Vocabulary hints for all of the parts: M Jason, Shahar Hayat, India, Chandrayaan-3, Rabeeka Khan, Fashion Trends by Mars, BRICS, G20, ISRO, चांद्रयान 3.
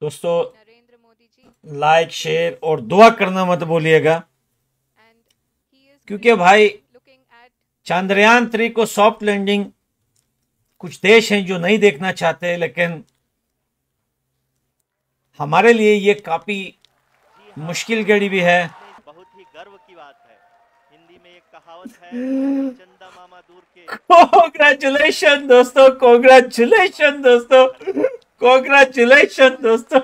दोस्तों like share और दुआ करना मत भूलिएगा, क्योंकि भाई चांद्रयान 3 को सॉफ्ट लैंडिंग कुछ देश हैं जो नहीं देखना चाहते, लेकिन हमारे लिए ये काफी मुश्किल घड़ी भी है। बहुत ही गर्व की बात है, हिंदी में एक कहावत है चंदा मामा दूर के। कांग्रेचुलेशन दोस्तों, कांग्रेचुलेशन दोस्तों, कांग्रेचुलेशन दोस्तों।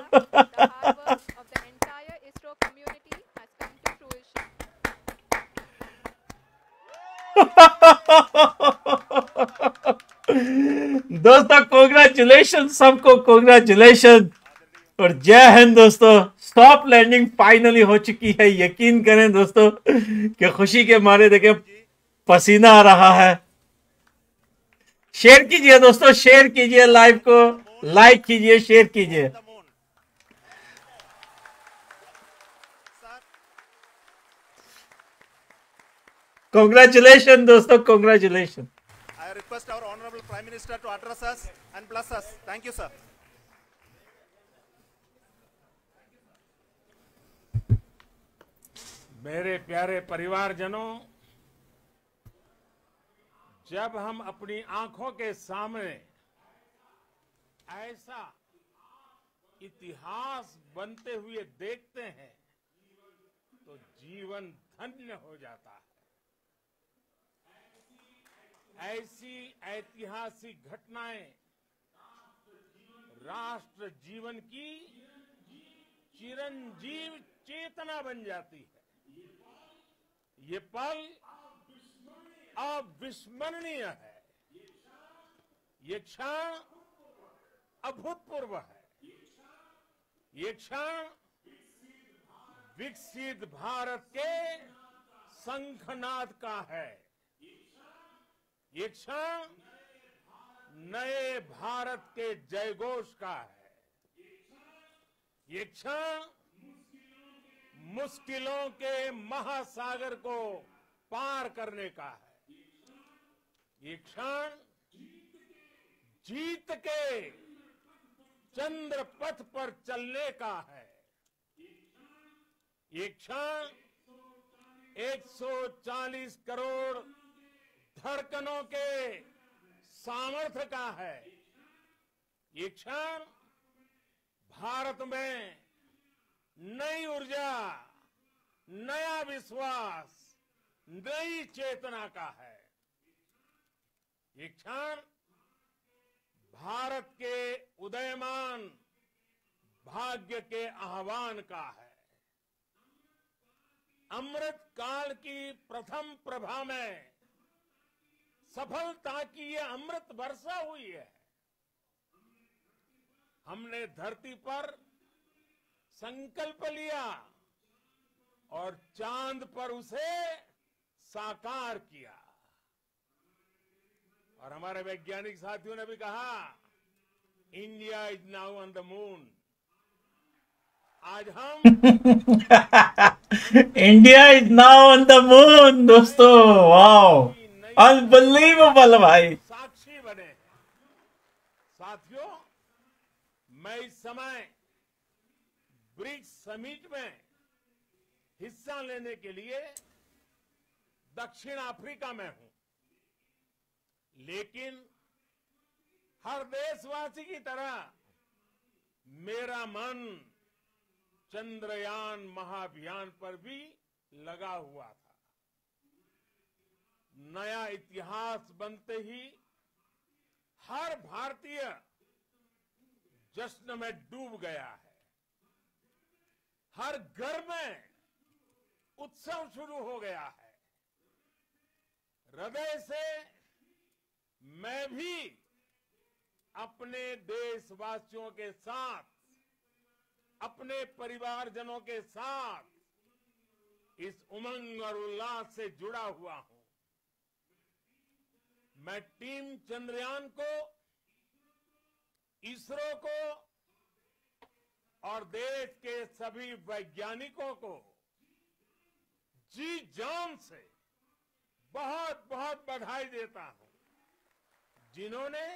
दोस्तों कांग्रेचुलेशन सबको, कांग्रेचुलेशन और जय हिंद दोस्तों। सॉफ्ट लैंडिंग फाइनली हो चुकी है। यकीन करें दोस्तों कि खुशी के मारे देखे पसीना आ रहा है। शेयर कीजिए दोस्तों, शेयर कीजिए, लाइव को लाइक कीजिए, शेयर कीजिए। कांग्रेचुलेशन दोस्तों, congratulation. I request our honourable prime minister to address us and bless us. Thank you sir. मेरे प्यारे परिवारजनों, जब हम अपनी आंखों के सामने ऐसा इतिहास बनते हुए देखते हैं तो जीवन धन्य हो जाता है। ऐसी ऐतिहासिक घटनाएं राष्ट्र जीवन की चिरंजीव चेतना बन जाती है। ये पल अविस्मरणीय है, ये क्षण अभूतपूर्व है, ये क्षण विकसित भारत के शंखनाद का है, ये क्षण नए भारत के जयघोष का है, ये क्षण मुश्किलों के महासागर को पार करने का है, ये क्षण जीत के चंद्र पथ पर चलने का है, ये क्षण 140 करोड़ धड़कनों के सामर्थ्य का है, ये क्षण भारत में नई ऊर्जा, नया विश्वास, नई चेतना का है, ये क्षण भारत के उदयमान भाग्य के आह्वान का है। अमृत काल की प्रथम प्रभा में सफलता की ये अमृत वर्षा हुई है। हमने धरती पर संकल्प लिया और चांद पर उसे साकार किया। और हमारे वैज्ञानिक साथियों ने भी कहा India is now on the moon. आज हम India is now on the moon दोस्तों, वाओ, अनबिलीवेबल भाई, साक्षी बने। साथियों, मैं इस समय ब्रिक्स समिट में हिस्सा लेने के लिए दक्षिण अफ्रीका में हूं, लेकिन हर देशवासी की तरह मेरा मन चंद्रयान महाभियान पर भी लगा हुआ था। नया इतिहास बनते ही हर भारतीय जश्न में डूब गया है, हर घर में उत्सव शुरू हो गया है। हृदय से मैं भी अपने देशवासियों के साथ, अपने परिवारजनों के साथ इस उमंग और उल्लास से जुड़ा हुआ हूं। मैं टीम चंद्रयान को, इसरो को और देश के सभी वैज्ञानिकों को जी जान से बहुत बहुत बधाई देता हूं, जिन्होंने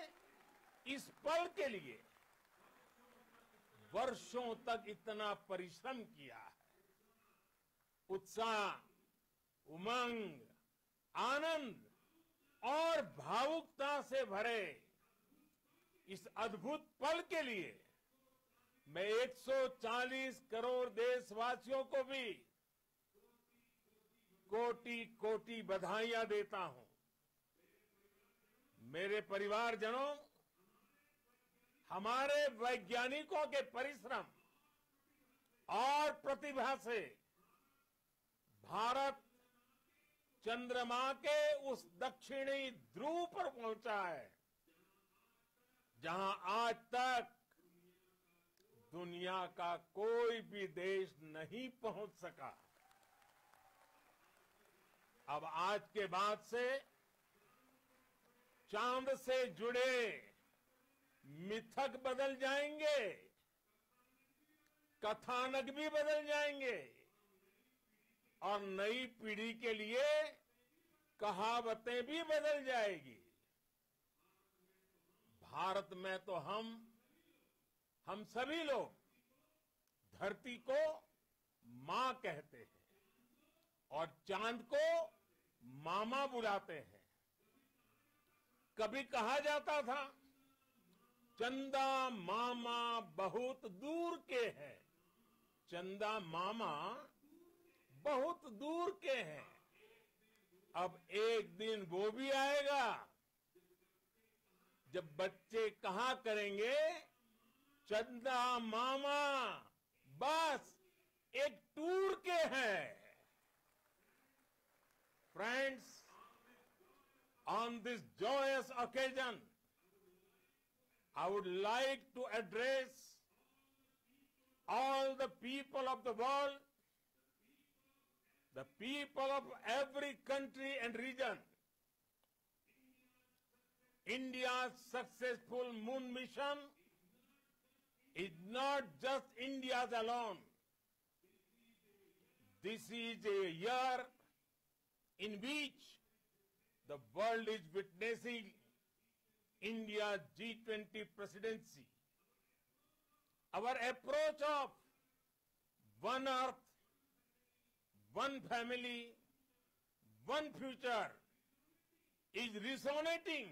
इस पल के लिए वर्षों तक इतना परिश्रम किया है। उत्साह, उमंग, आनंद और भावुकता से भरे इस अद्भुत पल के लिए मैं 140 करोड़ देशवासियों को भी कोटि कोटि बधाइयां देता हूं। मेरे परिवारजनों, हमारे वैज्ञानिकों के परिश्रम और प्रतिभा से भारत चंद्रमा के उस दक्षिणी ध्रुव पर पहुंचा है, जहां आज तक दुनिया का कोई भी देश नहीं पहुंच सका। अब आज के बाद से चांद से जुड़े मिथक बदल जाएंगे, कथानक भी बदल जाएंगे और नई पीढ़ी के लिए कहावतें भी बदल जाएगी। भारत में तो हम सभी लोग धरती को मां कहते हैं और चांद को मामा बुलाते हैं। कभी कहा जाता था चंदा मामा बहुत दूर के हैं, चंदा मामा बहुत दूर के हैं। अब एक दिन वो भी आएगा जब बच्चे कहा करेंगे चंदा मामा बस एक टूर के हैं। Friends, on this joyous occasion, I would like to address all the people of the world, the people of every country and region. India's successful moon mission is not just India's alone. This is a year in which the world is witnessing India's G20 presidency. Our approach of one earth, one family, one future is resonating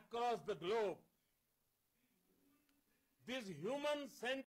across the globe. This human-centered